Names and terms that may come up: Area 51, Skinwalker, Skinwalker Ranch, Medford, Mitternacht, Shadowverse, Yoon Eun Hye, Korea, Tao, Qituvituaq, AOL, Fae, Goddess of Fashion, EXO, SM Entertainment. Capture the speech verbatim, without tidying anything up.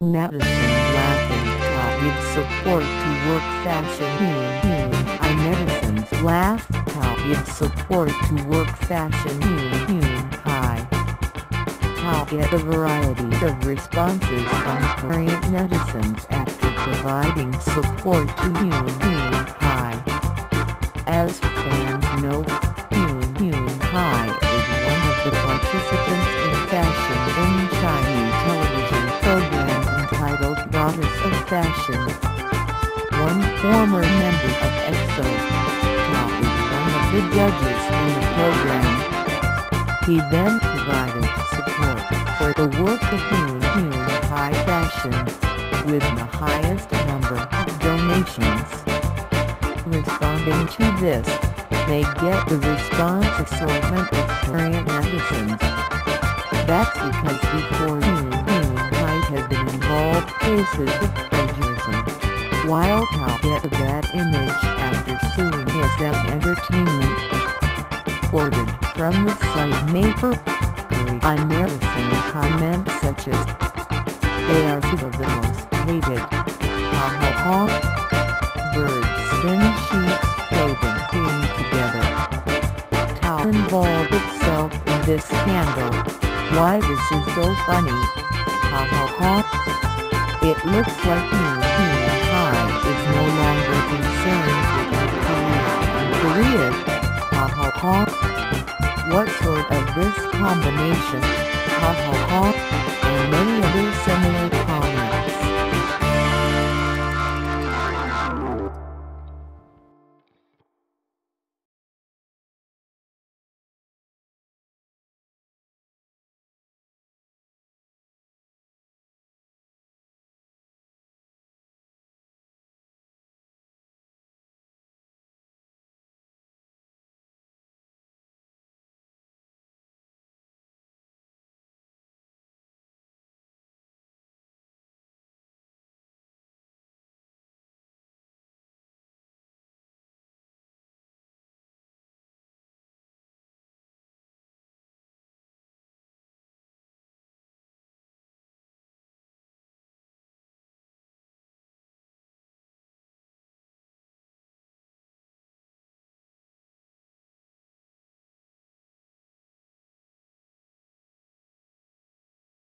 Madison laughing Tao gives support to work fashion here. I Madison's laugh Tao gives support to work fashion here. I Tao get a variety of responses from Korean netizens after providing support to Yoon Eun Hye. As fans know, Yoon Eun Hye is one of the participants in fashion in Chinese television programs entitled Goddess of Fashion. One former member of EXO, Tao is one of the judges in the program. He then provided support for the work of Yoon Eun Hye Fashion, with the highest number of donations. Responding to this, they get the response assortment of Korean netizens. That's because before Yoon Eun Hye has been involved cases of plagiarism, while Tao get a bad image after suing S M Entertainment. Quoted from the site Maker, Korean netizens comments such as, "They are two of the most hated. Ha ha ha. Birds in sheep's clothing being together. Tao involved itself in this scandal. Why this is so funny. Ha ha ha. It looks like Yoon Eun Hye is no longer concerned with Korea and Korea. Ha ha ha. What sort of this combination? Ha ha ha." And many other similar